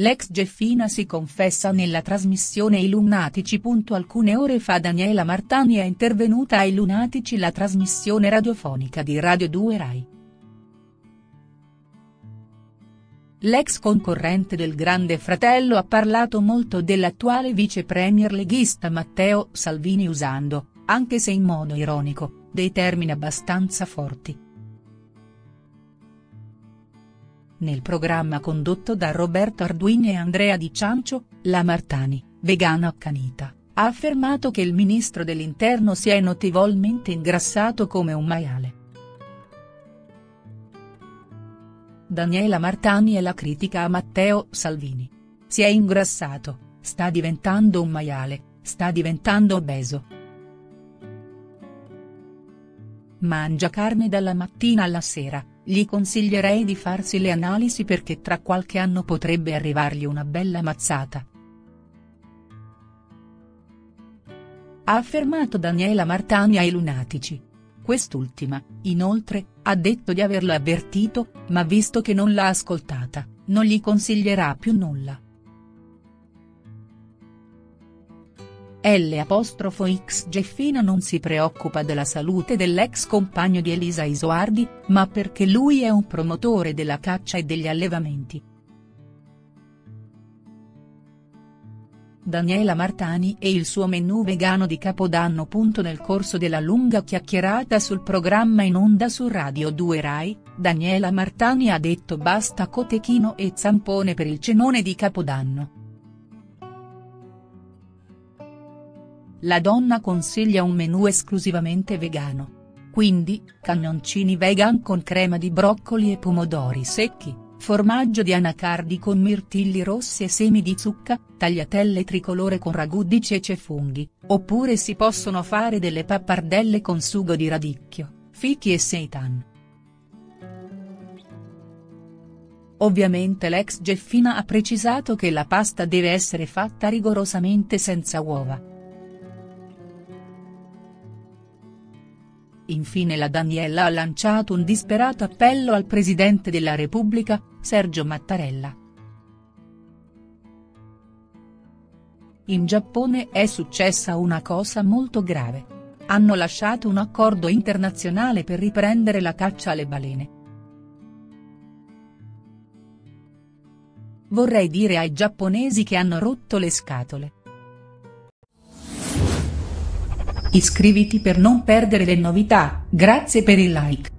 L'ex Geffina si confessa nella trasmissione I Lunatici. Alcune ore fa Daniela Martani è intervenuta a I Lunatici, la trasmissione radiofonica di Radio 2 Rai. L'ex concorrente del Grande Fratello ha parlato molto dell'attuale vice premier leghista Matteo Salvini usando, anche se in modo ironico, dei termini abbastanza forti. Nel programma condotto da Roberto Arduini e Andrea Di Ciancio, la Martani, vegana accanita, ha affermato che il ministro dell'Interno si è notevolmente ingrassato come un maiale. Daniela Martani è la critica a Matteo Salvini. Si è ingrassato, sta diventando un maiale, sta diventando obeso. Mangia carne dalla mattina alla sera. Gli consiglierei di farsi le analisi perché tra qualche anno potrebbe arrivargli una bella mazzata. Ha affermato Daniela Martani ai Lunatici. Quest'ultima, inoltre, ha detto di averlo avvertito, ma visto che non l'ha ascoltata, non gli consiglierà più nulla. L'ex Geffina non si preoccupa della salute dell'ex compagno di Elisa Isoardi, ma perché lui è un promotore della caccia e degli allevamenti. Daniela Martani e il suo menù vegano di Capodanno. Nel corso della lunga chiacchierata sul programma in onda su Radio 2 Rai, Daniela Martani ha detto basta cotechino e zampone per il cenone di Capodanno. La donna consiglia un menù esclusivamente vegano. Quindi, cannoncini vegan con crema di broccoli e pomodori secchi, formaggio di anacardi con mirtilli rossi e semi di zucca, tagliatelle tricolore con ragù di ceci e funghi, oppure si possono fare delle pappardelle con sugo di radicchio, fichi e seitan. Ovviamente l'ex Geffina ha precisato che la pasta deve essere fatta rigorosamente senza uova. Infine la Daniela ha lanciato un disperato appello al presidente della Repubblica, Sergio Mattarella. In Giappone è successa una cosa molto grave. Hanno lasciato un accordo internazionale per riprendere la caccia alle balene. Vorrei dire ai giapponesi che hanno rotto le scatole. Iscriviti per non perdere le novità, grazie per il like.